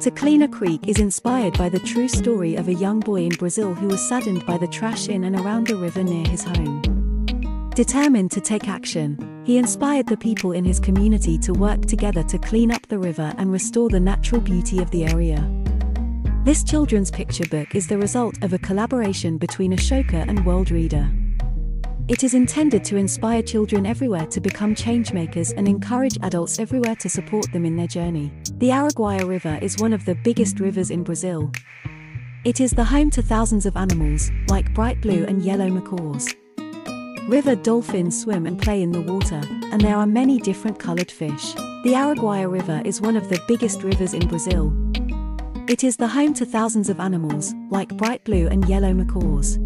To Clean a Creek is inspired by the true story of a young boy in Brazil who was saddened by the trash in and around the river near his home. Determined to take action, he inspired the people in his community to work together to clean up the river and restore the natural beauty of the area. This children's picture book is the result of a collaboration between Ashoka and Worldreader. It is intended to inspire children everywhere to become changemakers and encourage adults everywhere to support them in their journey. The Araguaia River is one of the biggest rivers in Brazil. It is the home to thousands of animals, like bright blue and yellow macaws. River dolphins swim and play in the water, and there are many different colored fish. The Araguaia River is one of the biggest rivers in Brazil. It is the home to thousands of animals, like bright blue and yellow macaws.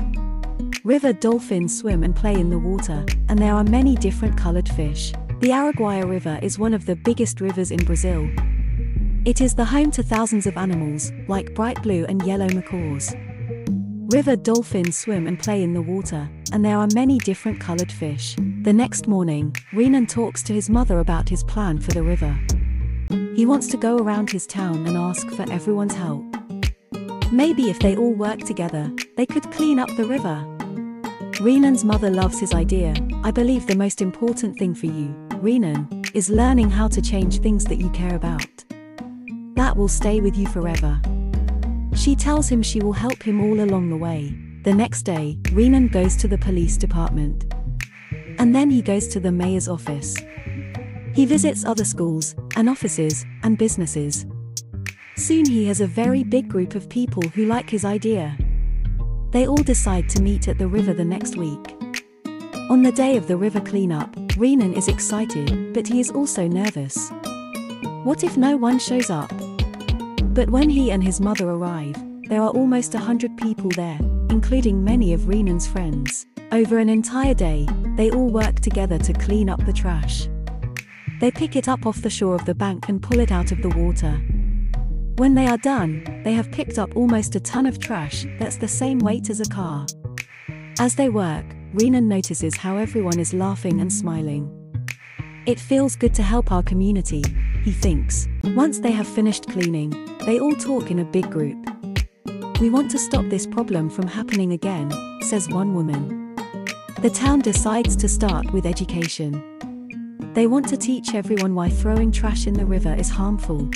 River dolphins swim and play in the water, and there are many different colored fish. The Araguaia River is one of the biggest rivers in Brazil. It is the home to thousands of animals, like bright blue and yellow macaws. River dolphins swim and play in the water, and there are many different colored fish. The next morning, Rhenan talks to his mother about his plan for the river. He wants to go around his town and ask for everyone's help. Maybe if they all work together, they could clean up the river. Rhenan's mother loves his idea. "I believe the most important thing for you, Rhenan, is learning how to change things that you care about. That will stay with you forever." She tells him she will help him all along the way. The next day, Rhenan goes to the police department. And then he goes to the mayor's office. He visits other schools, and offices, and businesses. Soon he has a very big group of people who like his idea. They all decide to meet at the river the next week. On the day of the river cleanup, Rhenan is excited, but he is also nervous. What if no one shows up? But when he and his mother arrive, there are almost 100 people there, including many of Rhenan's friends. Over an entire day, they all work together to clean up the trash. They pick it up off the shore of the bank and pull it out of the water. When they are done, they have picked up almost a ton of trash that's the same weight as a car. As they work, Rhenan notices how everyone is laughing and smiling. "It feels good to help our community," he thinks. Once they have finished cleaning, they all talk in a big group. "We want to stop this problem from happening again," says one woman. The town decides to start with education. They want to teach everyone why throwing trash in the river is harmful.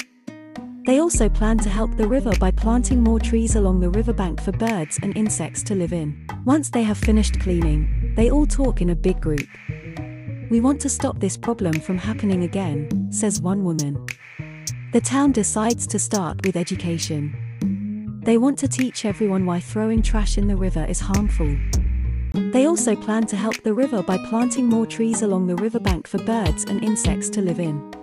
They also plan to help the river by planting more trees along the riverbank for birds and insects to live in. Once they have finished cleaning, they all talk in a big group. "We want to stop this problem from happening again," says one woman. The town decides to start with education. They want to teach everyone why throwing trash in the river is harmful. They also plan to help the river by planting more trees along the riverbank for birds and insects to live in.